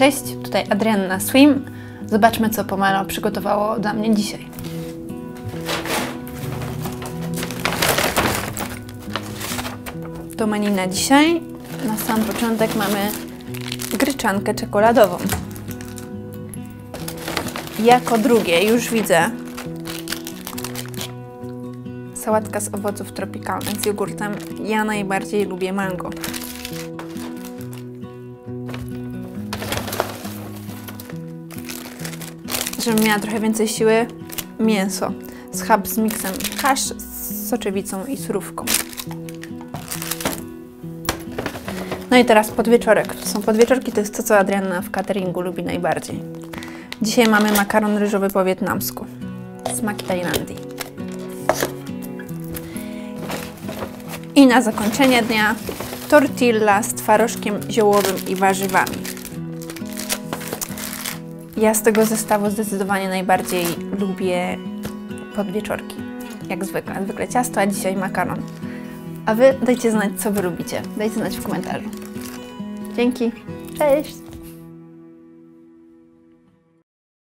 Cześć, tutaj Adrianna Swim. Zobaczmy, co Pomelo przygotowało dla mnie dzisiaj. To menu na dzisiaj. Na sam początek mamy gryczankę czekoladową. Jako drugie już widzę sałatka z owoców tropikalnych z jogurtem. Ja najbardziej lubię mango. Żebym miała trochę więcej siły, mięso. Schab z miksem kasz, z soczewicą i surówką. No i teraz podwieczorek. To są podwieczorki, to jest to, co Adrianna w cateringu lubi najbardziej. Dzisiaj mamy makaron ryżowy po wietnamsku. Smaki Tajlandii. I na zakończenie dnia tortilla z twarożkiem ziołowym i warzywami. Ja z tego zestawu zdecydowanie najbardziej lubię podwieczorki. Jak zwykle. Zwykle ciasto, a dzisiaj makaron. A Wy dajcie znać, co Wy lubicie. Dajcie znać w komentarzu. Dzięki. Cześć!